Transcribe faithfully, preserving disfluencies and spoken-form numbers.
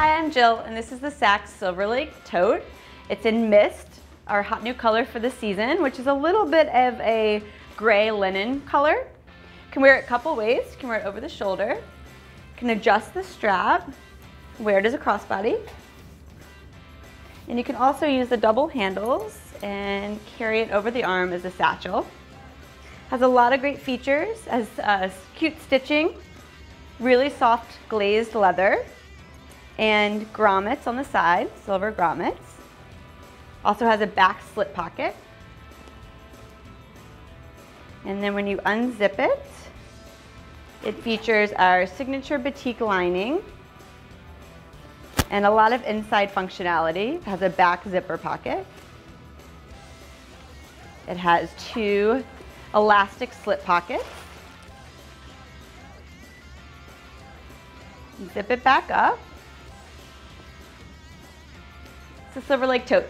Hi, I'm Jill, and this is the Sak Silverlake Tote. It's in Mist, our hot new color for the season, which is a little bit of a gray linen color. You can wear it a couple ways. You can wear it over the shoulder. You can adjust the strap, wear it as a crossbody. And you can also use the double handles and carry it over the arm as a satchel. Has a lot of great features, has uh, cute stitching, really soft glazed leather, and grommets on the side, silver grommets. Also has a back slip pocket. And then when you unzip it, it features our signature batik lining and a lot of inside functionality. It has a back zipper pocket. It has two elastic slip pockets. Zip it back up. It's a Silverlake Tote.